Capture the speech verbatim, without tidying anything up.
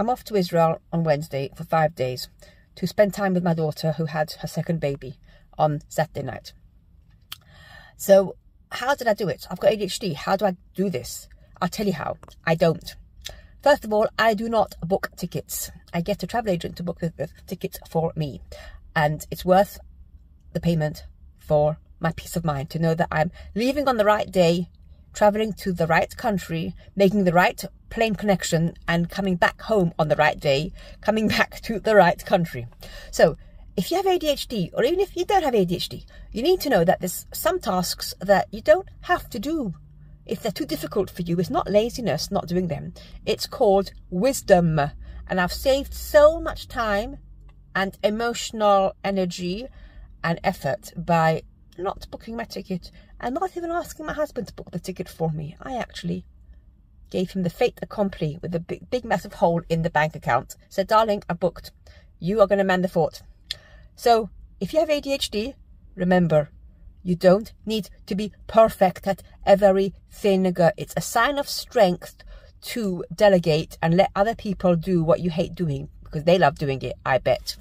I'm off to Israel on Wednesday for five days to spend time with my daughter who had her second baby on Saturday night. So how did I do it? I've got A D H D. How do I do this? I'll tell you how. I don't. First of all, I do not book tickets. I get a travel agent to book the, the tickets for me. And it's worth the payment for my peace of mind to know that I'm leaving on the right day, traveling to the right country, making the right plane connection and coming back home on the right day, coming back to the right country. So if you have A D H D, or even if you don't have A D H D, you need to know that there's some tasks that you don't have to do. If they're too difficult for you, it's not laziness not doing them. It's called wisdom. And I've saved so much time and emotional energy and effort by not booking my ticket and not even asking my husband to book the ticket for me. I actually gave him the fait accompli with a big, big massive hole in the bank account. Said, darling, I booked. You are going to man the fort. So if you have A D H D, remember, you don't need to be perfect at everything. It's a sign of strength to delegate and let other people do what you hate doing because they love doing it, I bet.